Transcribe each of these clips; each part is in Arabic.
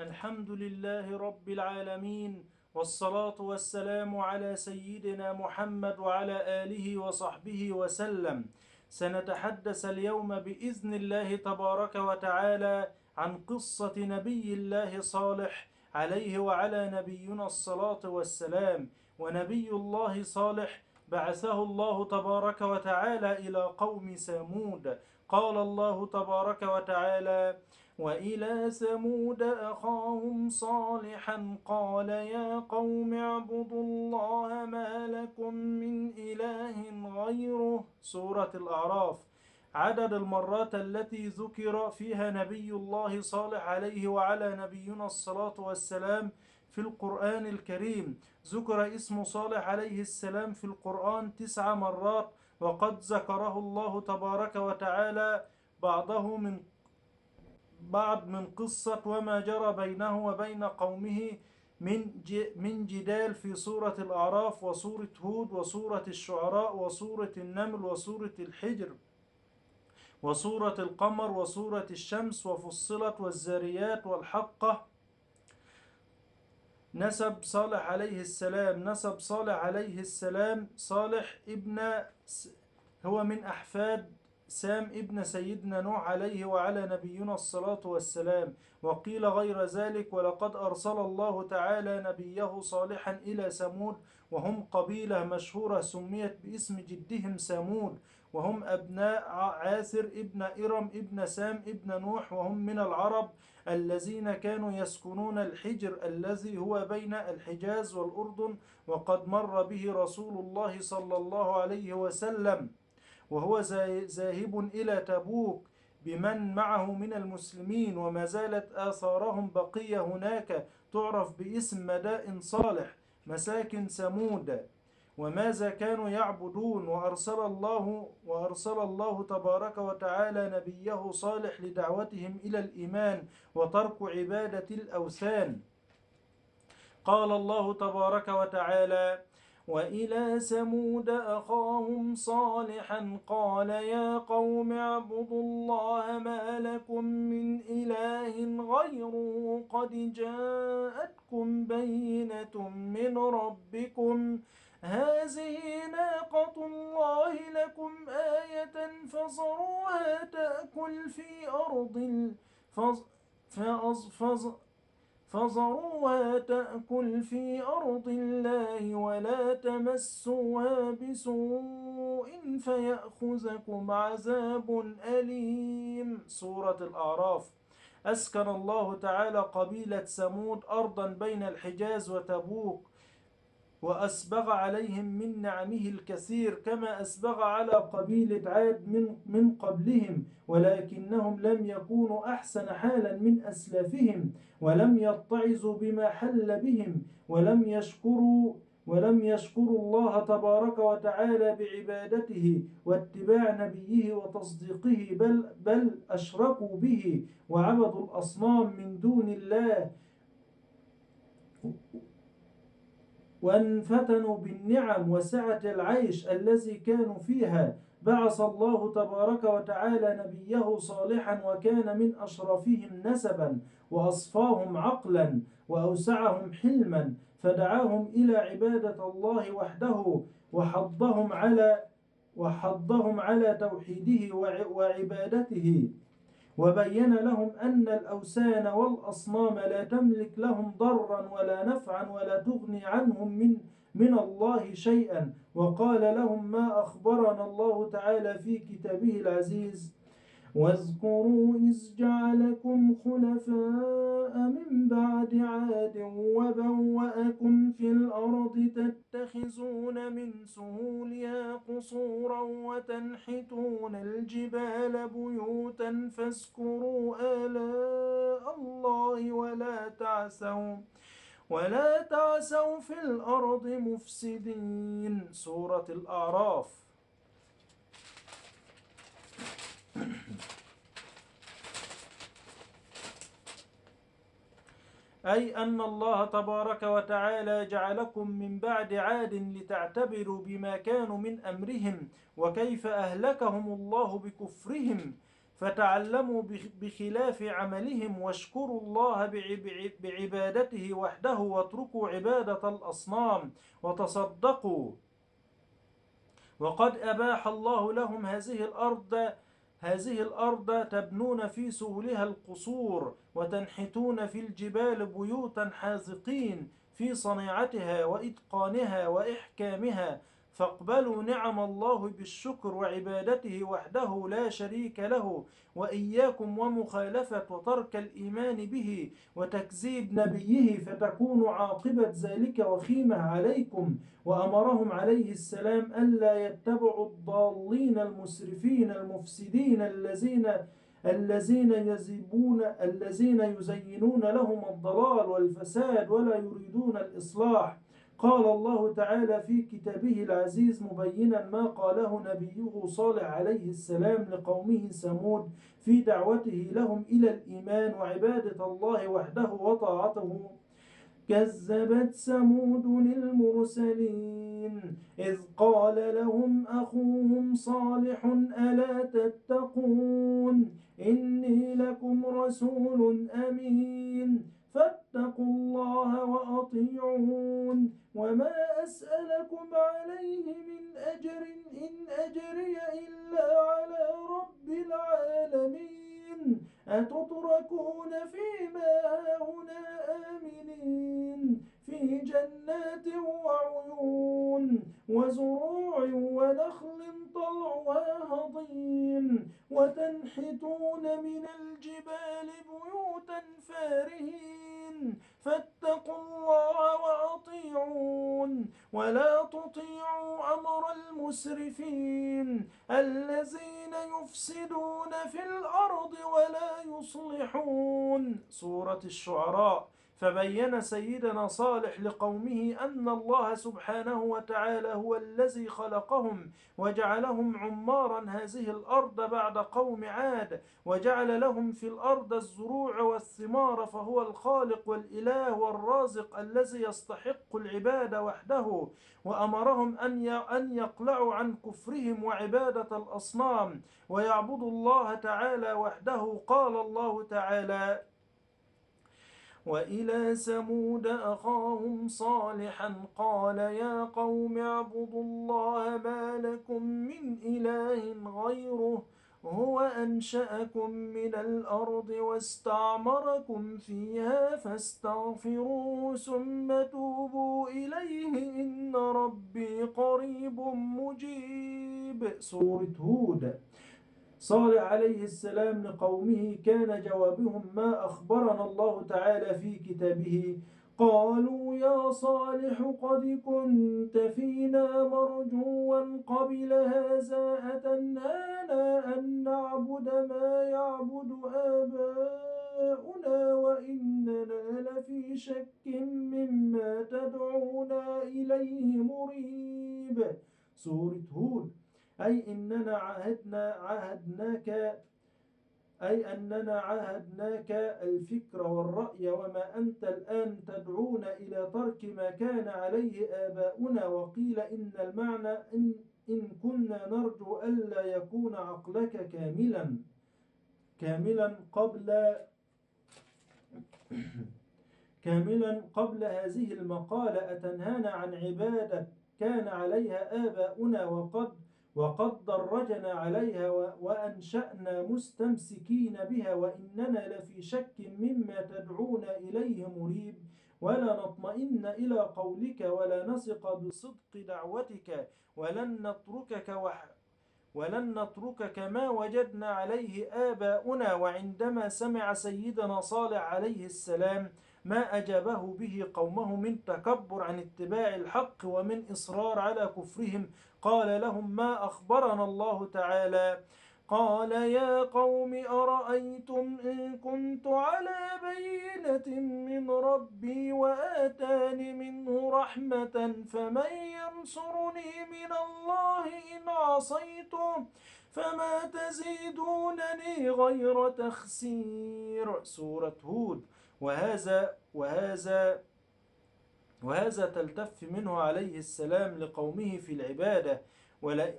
الحمد لله رب العالمين، والصلاة والسلام على سيدنا محمد وعلى آله وصحبه وسلم. سنتحدث اليوم بإذن الله تبارك وتعالى عن قصة نبي الله صالح عليه وعلى نبينا الصلاة والسلام. ونبي الله صالح بعثه الله تبارك وتعالى إلى قوم ثمود. قال الله تبارك وتعالى: وإلى ثمود أخاهم صالحا قال يا قوم اعبدوا الله ما لكم من إله غيره. سورة الأعراف. عدد المرات التي ذكر فيها نبي الله صالح عليه وعلى نبينا الصلاة والسلام في القرآن الكريم. ذكر اسم صالح عليه السلام في القرآن 9 مرات، وقد ذكره الله تبارك وتعالى بعض من قصة وما جرى بينه وبين قومه من جدال في سورة الأعراف وسورة هود وسورة الشعراء وسورة النمل وسورة الحجر وسورة القمر وسورة الشمس وفصلت والزاريات والحقة. نسب صالح عليه السلام صالح ابن هو من أحفاد سام ابن سيدنا نوح عليه وعلى نبينا الصلاة والسلام. وقيل غير ذلك: ولقد أرسل الله تعالى نبيه صالحا إلى ثمود وهم قبيلة مشهورة سميت باسم جدهم ثمود، وهم أبناء عاثر ابن إرم ابن سام ابن نوح، وهم من العرب الذين كانوا يسكنون الحجر الذي هو بين الحجاز والأردن، وقد مر به رسول الله صلى الله عليه وسلم وهو ذاهب إلى تبوك بمن معه من المسلمين، وما زالت آثارهم بقية هناك تعرف باسم مدائن صالح مساكن ثمود. وماذا كانوا يعبدون؟ وأرسل الله تبارك وتعالى نبيه صالح لدعوتهم إلى الإيمان وترك عبادة الأوثان. قال الله تبارك وتعالى: وإلى ثمود أخاهم صالحا قال يا قوم اعبدوا الله ما لكم من إله غيره قد جاءتكم بينة من ربكم، هذه ناقة الله لكم آية فصروها تأكل في أرض فَذَرُوهَا تأكل في أرض الله ولا تمسوها بسوء فيأخذكم عذاب أليم. سورة الأعراف. أسكن الله تعالى قبيلة ثمود أرضا بين الحجاز وتبوك، وأسبغ عليهم من نعمه الكثير كما أسبغ على قبيلة عاد من قبلهم، ولكنهم لم يكونوا أحسن حالا من أسلافهم، ولم يتعظوا بما حل بهم، ولم يشكروا الله تبارك وتعالى بعبادته واتباع نبيه وتصديقه، بل أشركوا به وعبدوا الأصنام من دون الله، وانفتنوا بالنعم وسعة العيش الذي كانوا فيها. بعث الله تبارك وتعالى نبيه صالحا وكان من أشرفهم نسبا وأصفاهم عقلا وأوسعهم حلما، فدعاهم إلى عبادة الله وحده وحضهم على توحيده وعبادته، وبين لهم أن الأوثان والأصنام لا تملك لهم ضرا ولا نفعا ولا تغني عنهم من الله شيئا. وقال لهم ما أخبرنا الله تعالى في كتابه العزيز: واذكروا إذ جعلكم خلفاء من بعد عاد وبوأكم في الأرض تتخذون من سهولها قصورا وتنحتون الجبال بيوتا فاذكروا آلاء الله ولا تعثوا في الأرض مفسدين. سورة الأعراف. أي أن الله تبارك وتعالى جعلكم من بعد عاد لتعتبروا بما كانوا من أمرهم وكيف أهلكهم الله بكفرهم، فتعلموا بخلاف عملهم واشكروا الله بعبادته وحده واتركوا عبادة الأصنام وتصدقوا. وقد أباح الله لهم هذه الأرض تبنون في سهلها القصور وتنحتون في الجبال بيوتا حاذقين في صنيعتها وإتقانها وإحكامها، فاقبلوا نعم الله بالشكر وعبادته وحده لا شريك له، وإياكم ومخالفة وترك الإيمان به وتكذيب نبيه فتكون عاقبة ذلك وخيمة عليكم. وأمرهم عليه السلام ألا يتبعوا الضالين المسرفين المفسدين الذين يزينون لهم الضلال والفساد ولا يريدون الإصلاح. قال الله تعالى في كتابه العزيز مبينا ما قاله نبيه صالح عليه السلام لقومه ثمود في دعوته لهم إلى الإيمان وعبادة الله وحده وطاعته. كذبت ثمود المرسلين إذ قال لهم أخوهم صالح ألا تتقون إني لكم رسول أمين فاتقوا الله وأطيعون وما أسألكم عليه من أجر إن أجري إلا على رب العالمين أتتركون فيما هاهنا آمنين في جنات وعيون وزروع ونخل طلعها هضيم وتنحتون من الجبال بيوتا فارهين فاتقوا الله وأطيعون ولا تطيعوا أمر المسرفين الذين يفسدون في الأرض ولا يصلحون. سورة الشعراء. فبين سيدنا صالح لقومه أن الله سبحانه وتعالى هو الذي خلقهم وجعلهم عمارا هذه الأرض بعد قوم عاد، وجعل لهم في الأرض الزروع والثمار، فهو الخالق والإله والرازق الذي يستحق العبادة وحده. وأمرهم أن يقلعوا عن كفرهم وعبادة الأصنام ويعبدوا الله تعالى وحده. قال الله تعالى وإلى ثمود أخاهم صالحا قال يا قوم اعبدوا الله ما لكم من إله غيره هو أنشأكم من الأرض واستعمركم فيها فاستغفروه ثم توبوا إليه إن ربي قريب مجيب. سورة هود. صالح عليه السلام لقومه كان جوابهم ما أخبرنا الله تعالى في كتابه. قالوا يا صالح قد كنت فينا مرجوا قبل هذا أتنهانا أن نعبد ما يعبد آباؤنا وإننا لفي شك مما تدعونا إليه مريب. سورة هود. أي أننا عاهدناك الفكر والرأي وما أنت الآن تدعونا إلى ترك ما كان عليه آباؤنا. وقيل إن المعنى إن كنا نرجو ألا يكون عقلك كاملا قبل هذه المقالة أتنهانا عن عبادة كان عليها آباؤنا وقد درجنا عليها وأنشأنا مستمسكين بها وإننا لفي شك مما تدعونا إليه مريب. ولا نطمئن إلى قولك ولا نثق بصدق دعوتك ولن نتركك ما وجدنا عليه آباؤنا. وعندما سمع سيدنا صالح عليه السلام ما أجابه به قومه من تكبر عن اتباع الحق ومن إصرار على كفرهم قال لهم ما أخبرنا الله تعالى قال يا قوم أرأيتم إن كنت على بينة من ربي وآتاني منه رحمة فمن ينصرني من الله إن عصيته فما تزيدونني غير تخسير. سورة هود. وهذا تلتف منه عليه السلام لقومه في العبادة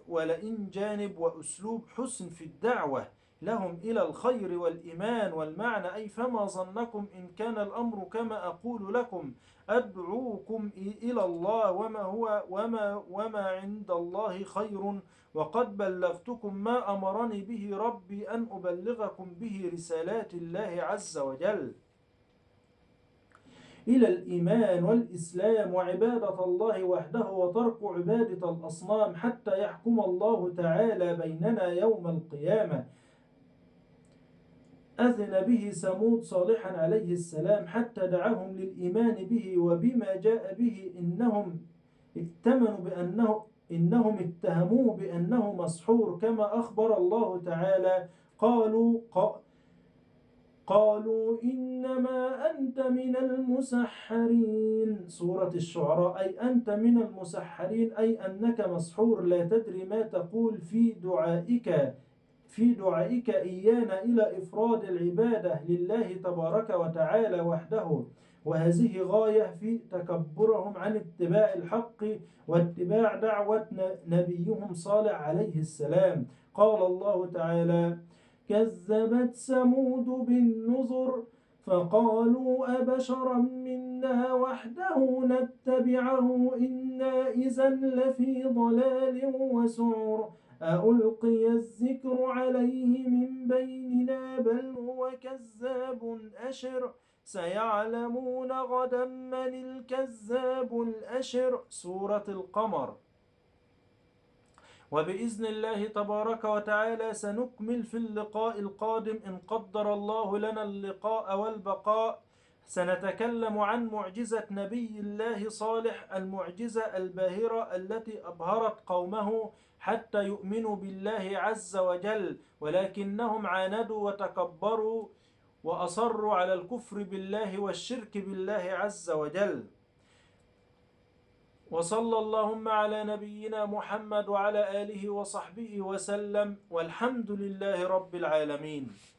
ولئن جانب وأسلوب حسن في الدعوة لهم إلى الخير والإيمان والمعنى، أي فما ظنكم إن كان الأمر كما أقول لكم، أدعوكم إلى الله وما هو وما عند الله خير، وقد بلغتكم ما أمرني به ربي أن أبلغكم به رسالات الله عز وجل. إلى الإيمان والإسلام وعبادة الله وحده وترك عبادة الأصنام حتى يحكم الله تعالى بيننا يوم القيامة. أذن به ثمود صالحا عليه السلام حتى دعاهم للإيمان به وبما جاء به، إنهم اتهموه بأنه مسحور كما أخبر الله تعالى: قالوا إنما أنت من المسحرين. سورة الشعراء. أي أنت من المسحرين، أي أنك مسحور لا تدري ما تقول في دعائك إيانا إلى إفراد العبادة لله تبارك وتعالى وحده، وهذه غاية في تكبرهم عن اتباع الحق واتباع دعوة نبيهم صالح عليه السلام. قال الله تعالى: كذبت ثمود بالنذر فقالوا أبشرا منا وحده نتبعه إنا إذا لفي ضلال وسعر، ألقي الذكر عليه من بيننا بل هو كذاب أشر، سيعلمون غدا من الكذاب الأشر. سورة القمر. وبإذن الله تبارك وتعالى سنكمل في اللقاء القادم إن قدر الله لنا اللقاء والبقاء. سنتكلم عن معجزة نبي الله صالح، المعجزة الباهرة التي أبهرت قومه حتى يؤمنوا بالله عز وجل، ولكنهم عاندوا وتكبروا وأصروا على الكفر بالله والشرك بالله عز وجل. وصلى اللهم على نبينا محمد وعلى آله وصحبه وسلم، والحمد لله رب العالمين.